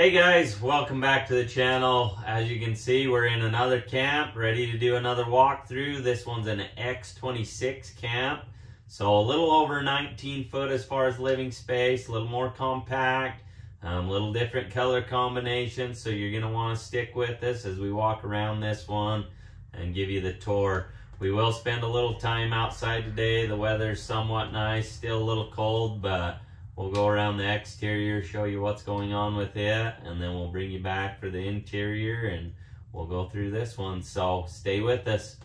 Hey guys, welcome back to the channel. As you can see, we're in another camp, ready to do another walkthrough. This one's an X26 camp, so a little over 19 foot as far as living space, a little more compact, a little different color combination, so you're going to want to stick with us as we walk around this one and give you the tour. We will spend a little time outside today. The weather's somewhat nice, still a little cold, but we'll go around the exterior, show you what's going on with it, and then we'll bring you back for the interior and we'll go through this one. So stay with us.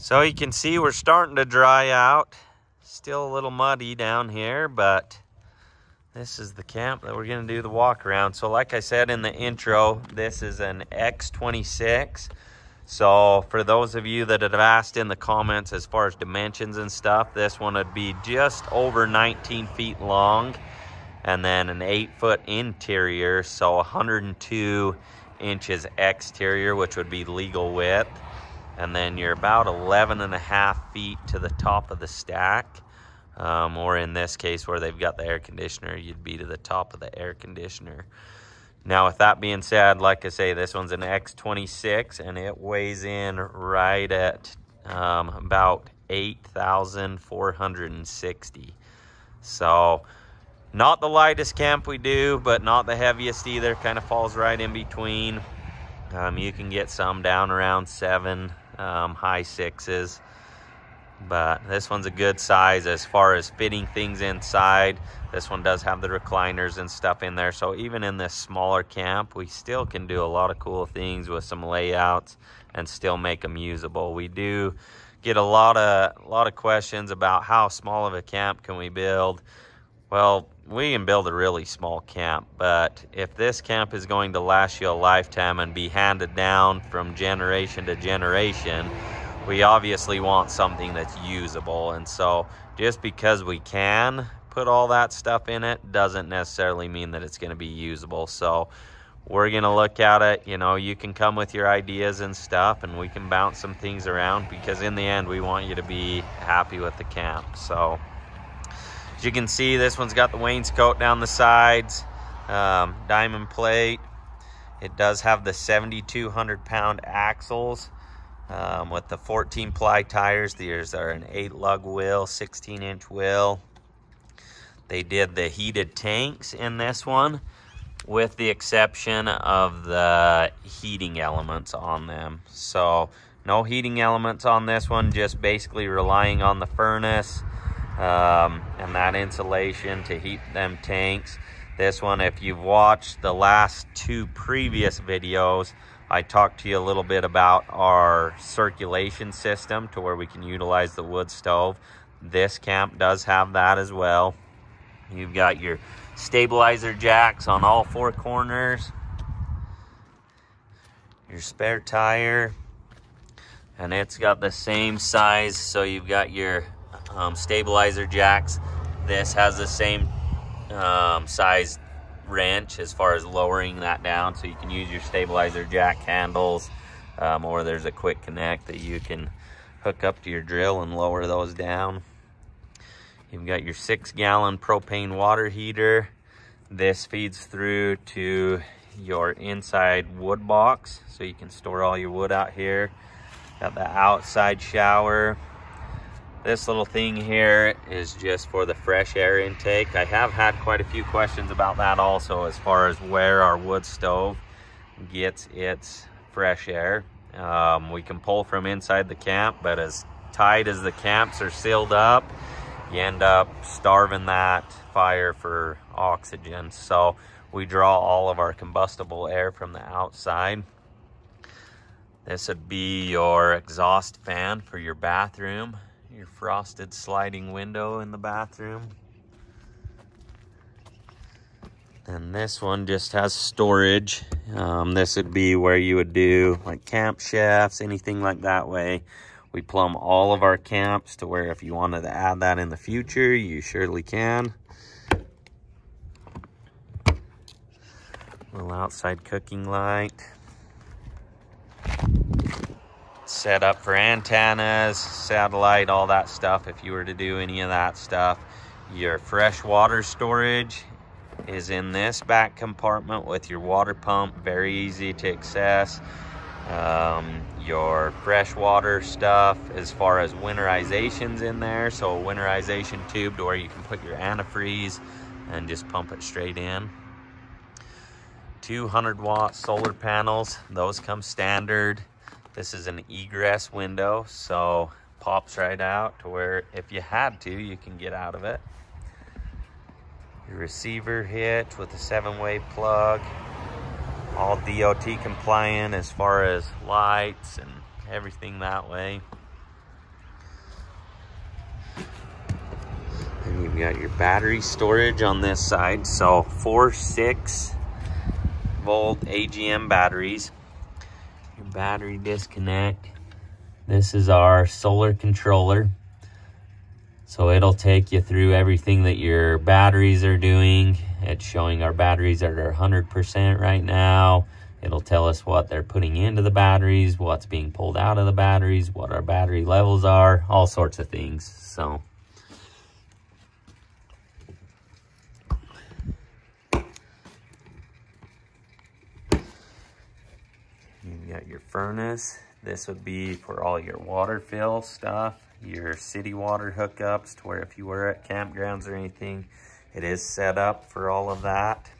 So you can see we're starting to dry out. Still a little muddy down here, but this is the camp that we're gonna do the walk around. So like I said in the intro, this is an X26. So for those of you that have asked in the comments as far as dimensions and stuff, this one would be just over 19 feet long and then an 8 foot interior. So 102 inches exterior, which would be legal width. And then you're about 11.5 feet to the top of the stack. Or in this case where they've got the air conditioner, you'd be to the top of the air conditioner. Now with that being said, like I say, this one's an X26 and it weighs in right at about 8,460. So not the lightest camp we do, but not the heaviest either, kind of falls right in between. You can get some down around 7, high 6s, but this one's a good size as far as fitting things inside. This one does have the recliners and stuff in there, so even in this smaller camp, we still can do a lot of cool things with some layouts and still make them usable. We do get a lot of questions about how small of a camp can we build. Well, we can build a really small camp, but if this camp is going to last you a lifetime and be handed down from generation to generation, we obviously want something that's usable. And so just because we can put all that stuff in it doesn't necessarily mean that it's going to be usable. So we're going to look at it. You know, you can come with your ideas and stuff and we can bounce some things around, because in the end we want you to be happy with the camp. So as you can see, this one's got the wainscot down the sides, diamond plate. It does have the 7,200 pound axles with the 14 ply tires. These are an 8 lug wheel, 16 inch wheel. They did the heated tanks in this one, with the exception of the heating elements on them. So no heating elements on this one, just basically relying on the furnace and that insulation to heat them tanks. This one, if you've watched the last two previous videos, I talked to you a little bit about our circulation system to where we can utilize the wood stove. This camp does have that as well. You've got your stabilizer jacks on all four corners, your spare tire, and it's got the same size. So you've got your stabilizer jacks. This has the same size wrench as far as lowering that down, so you can use your stabilizer jack handles, or there's a quick connect that you can hook up to your drill and lower those down. You've got your 6 gallon propane water heater. This feeds through to your inside wood box, so you can store all your wood out here. Got the outside shower. This little thing here is just for the fresh air intake. I have had quite a few questions about that also, as far as where our wood stove gets its fresh air. We can pull from inside the camp, but as tight as the camps are sealed up, you end up starving that fire for oxygen. So we draw all of our combustible air from the outside. This would be your exhaust fan for your bathroom. Your frosted sliding window in the bathroom. And this one just has storage. This would be where you would do like camp chefs, anything like that way. We plumb all of our camps to where if you wanted to add that in the future, you surely can. Little outside cooking light. Set up for antennas, satellite, all that stuff. If you were to do any of that stuff, your fresh water storage is in this back compartment with your water pump, very easy to access. Your freshwater stuff as far as winterization's in there, so a winterization tube to where you can put your antifreeze and just pump it straight in. 200-watt solar panels, those come standard. This is an egress window, so pops right out to where if you had to, you can get out of it. Your receiver hitch with a 7-way plug, all DOT compliant as far as lights and everything that way. And you've got your battery storage on this side, so 4 6-volt AGM batteries. Your battery disconnect. This is our solar controller. So it'll take you through everything that your batteries are doing. It's showing our batteries are 100% right now. It'll tell us what they're putting into the batteries, what's being pulled out of the batteries, what our battery levels are, all sorts of things. So you've got your furnace. This would be for all your water fill stuff, your city water hookups to where if you were at campgrounds or anything, it is set up for all of that.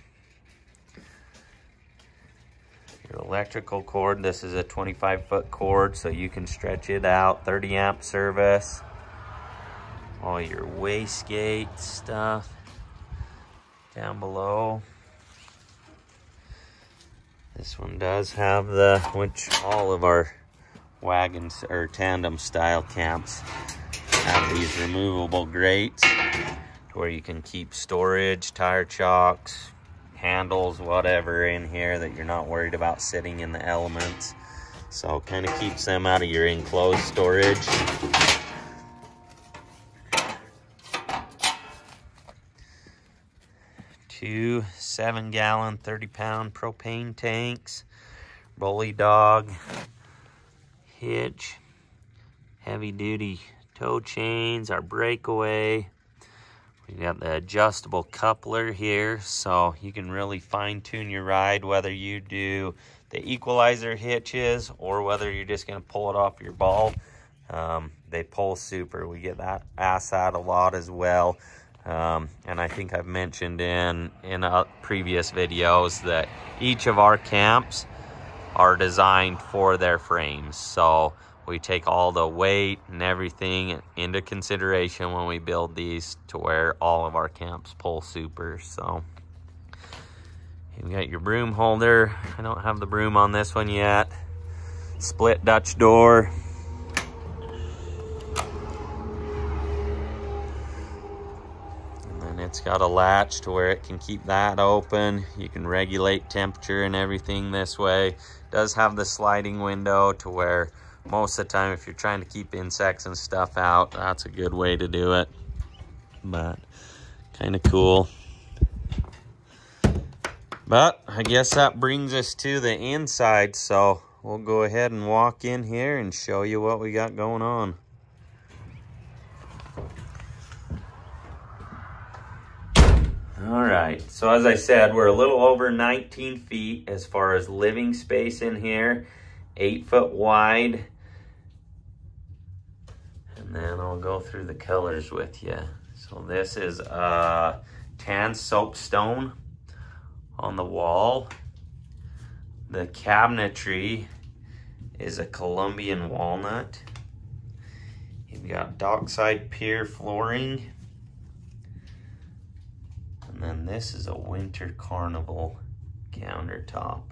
Your electrical cord, this is a 25-foot cord, so you can stretch it out, 30-amp service. All your wastegate stuff down below. This one does have the, which all of our wagons or tandem style camps have these removable grates to where you can keep storage, tire chocks, handles, whatever in here that you're not worried about sitting in the elements. So kind of keeps them out of your enclosed storage. Two 7-gallon, 30-pound propane tanks, bully dog hitch, heavy duty tow chains, our breakaway. We got the adjustable coupler here, so you can really fine tune your ride, whether you do the equalizer hitches or whether you're just going to pull it off your ball. They pull super. We get that ass out a lot as well. And I think I've mentioned in previous videos that each of our camps are designed for their frames, so we take all the weight and everything into consideration when we build these to where all of our camps pull super. So you got your broom holder. I don't have the broom on this one yet. Split Dutch door. And then it's got a latch to where it can keep that open. You can regulate temperature and everything this way. Does have the sliding window to where most of the time if you're trying to keep insects and stuff out, that's a good way to do it, but kind of cool. But I guess that brings us to the inside, so we'll go ahead and walk in here and show you what we got going on. All right, so as I said, we're a little over 19 feet as far as living space in here, 8 foot wide. And then I'll go through the colors with you. So this is a tan soapstone on the wall. The cabinetry is a Colombian walnut. You've got dockside pier flooring. And then this is a winter carnival countertop.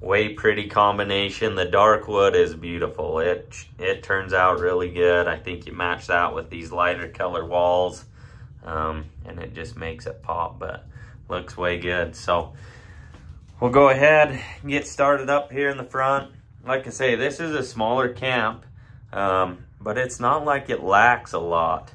way pretty combination. The dark wood is beautiful. It turns out really good. I think you match that with these lighter color walls, and it just makes it pop, but looks way good. So we'll go ahead and get started up here in the front. Like I say, this is a smaller camp, but it's not like it lacks a lot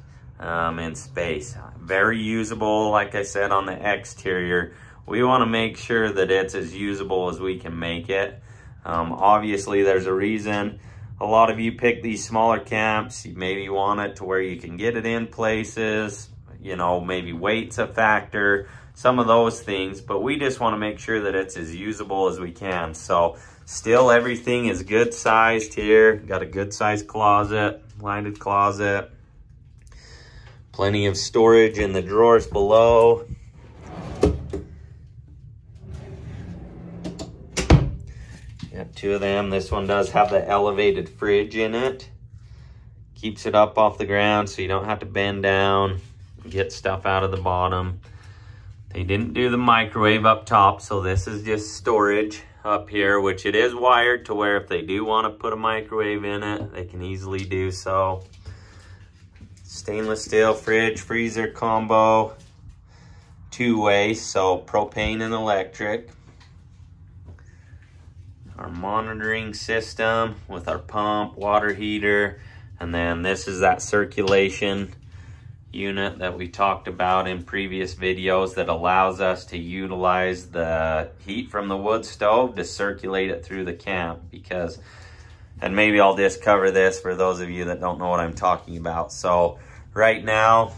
in space. Very usable, like I said, on the exterior. We want to make sure that it's as usable as we can make it. Obviously, there's a reason a lot of you pick these smaller camps. You maybe want it to where you can get it in places, you know, maybe weight's a factor, some of those things, but we just want to make sure that it's as usable as we can. So still everything is good sized here. Got a good sized closet, blinded closet. Plenty of storage in the drawers below. Got two of them. This one does have the elevated fridge in it. Keeps it up off the ground so you don't have to bend down and get stuff out of the bottom. They didn't do the microwave up top, so this is just storage up here, which it is wired to where if they do want to put a microwave in it, they can easily do so. Stainless steel fridge freezer combo, two-way, so propane and electric. Our monitoring system with our pump, water heater, and then this is that circulation unit that we talked about in previous videos that allows us to utilize the heat from the wood stove to circulate it through the camp, because, and maybe I'll just cover this for those of you that don't know what I'm talking about. So right now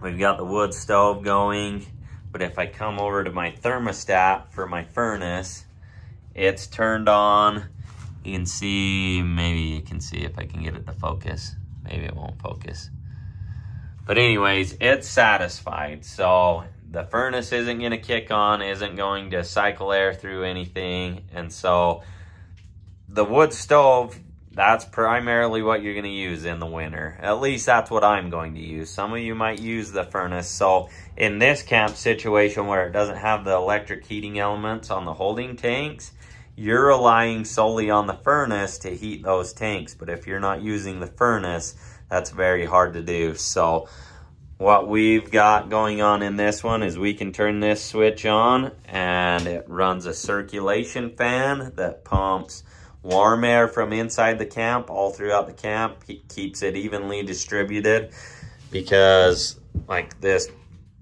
we've got the wood stove going, but if I come over to my thermostat for my furnace, it's turned on. You can see, maybe you can see if I can get it to focus. Maybe it won't focus. But anyways, it's satisfied. So the furnace isn't gonna kick on, isn't going to cycle air through anything. And so the wood stove, that's primarily what you're going to use in the winter. At least that's what I'm going to use. Some of you might use the furnace. So in this camp situation where it doesn't have the electric heating elements on the holding tanks, you're relying solely on the furnace to heat those tanks. But if you're not using the furnace, that's very hard to do. So what we've got going on in this one is we can turn this switch on and it runs a circulation fan that pumps warm air from inside the camp all throughout the camp. It keeps it evenly distributed, because like this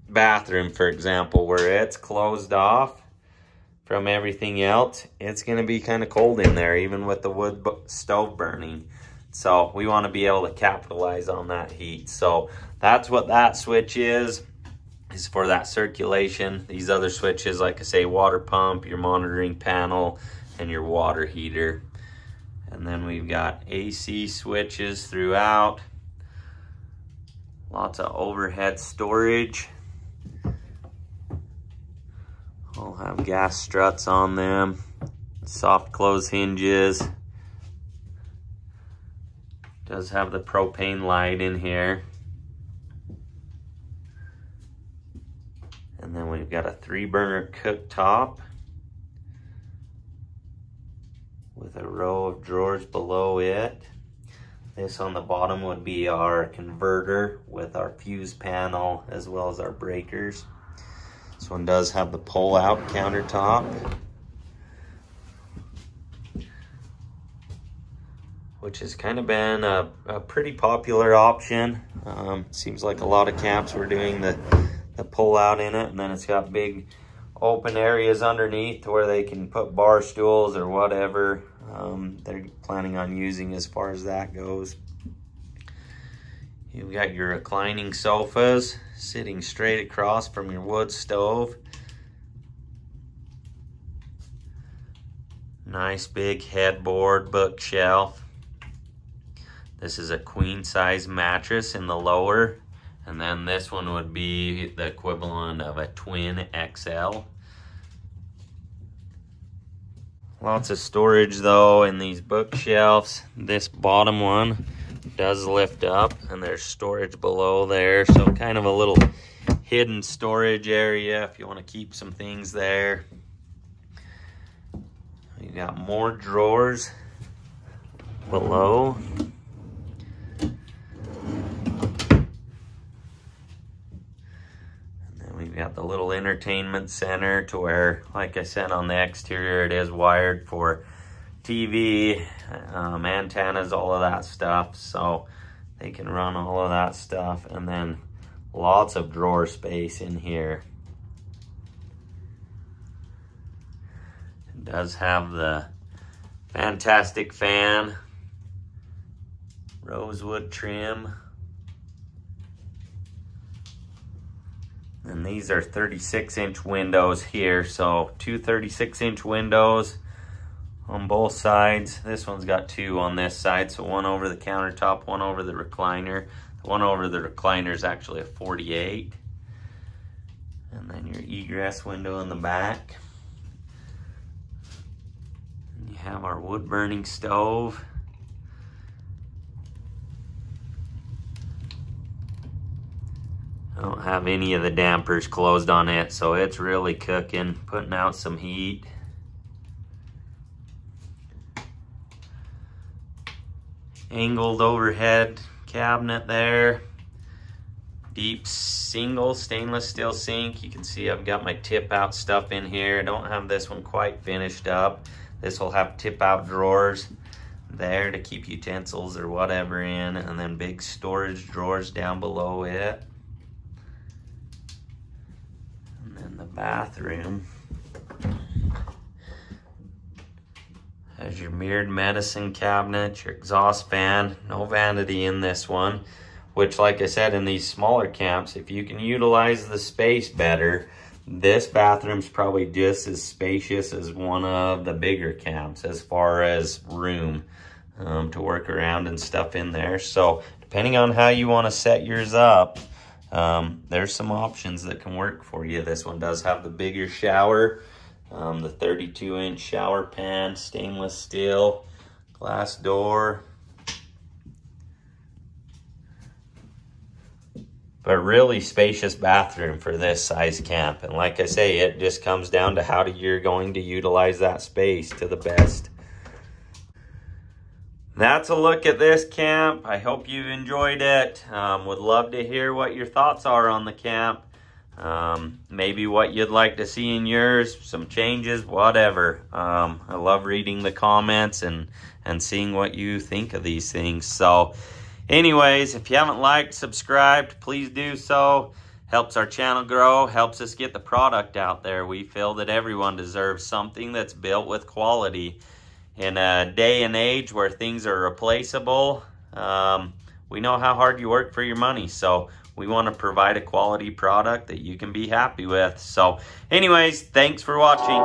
bathroom, for example, where it's closed off from everything else, it's going to be kind of cold in there even with the wood stove burning. So we want to be able to capitalize on that heat. So that's what that switch is for, that circulation. These other switches, like I say, water pump, your monitoring panel, and your water heater. And then we've got AC switches throughout. Lots of overhead storage. All have gas struts on them. Soft close hinges. Does have the propane light in here. And then we've got a 3-burner cooktop with a row of drawers below it. This on the bottom would be our converter with our fuse panel as well as our breakers. This one does have the pull-out countertop, which has kind of been a pretty popular option. Seems like a lot of camps were doing the pull-out in it, and then it's got big open areas underneath where they can put bar stools or whatever they're planning on using as far as that goes. You've got your reclining sofas sitting straight across from your wood stove. Nice big headboard bookshelf. This is a queen size mattress in the lower, and then this one would be the equivalent of a twin XL. Lots of storage though in these bookshelves. This bottom one does lift up and there's storage below there. So kind of a little hidden storage area if you want to keep some things there. You You got more drawers below. We've got the little entertainment center to where, like I said, on the exterior, it is wired for TV, antennas, all of that stuff. So they can run all of that stuff. And then lots of drawer space in here. It does have the fantastic fan, rosewood trim. And these are 36-inch windows here. So two 36-inch windows on both sides. This one's got two on this side. So one over the countertop, one over the recliner. The one over the recliner is actually a 48. And then your egress window in the back. And you have our wood-burning stove. I don't have any of the dampers closed on it, so it's really cooking, putting out some heat. Angled overhead cabinet there. Deep single stainless steel sink. You can see I've got my tip out stuff in here. I don't have this one quite finished up. This will have tip out drawers there to keep utensils or whatever in, and then big storage drawers down below it. Bathroom has your mirrored medicine cabinet, your exhaust fan, no vanity in this one, which, like I said, in these smaller camps, if you can utilize the space better, this bathroom's probably just as spacious as one of the bigger camps as far as room to work around and stuff in there. So depending on how you want to set yours up, there's some options that can work for you. This one does have the bigger shower, the 32-inch shower pan, stainless steel, glass door. But really spacious bathroom for this size camp. And like I say, it just comes down to how you're going to utilize that space to the best. That's a look at this camp. I hope you've enjoyed it. Would love to hear what your thoughts are on the camp. Maybe what you'd like to see in yours, some changes, whatever. I love reading the comments and seeing what you think of these things. So anyways, if you haven't liked, subscribed, please do so. Helps our channel grow, helps us get the product out there. We feel that everyone deserves something that's built with quality. In a day and age where things are replaceable, we know how hard you work for your money. So we want to provide a quality product that you can be happy with. So anyways, thanks for watching.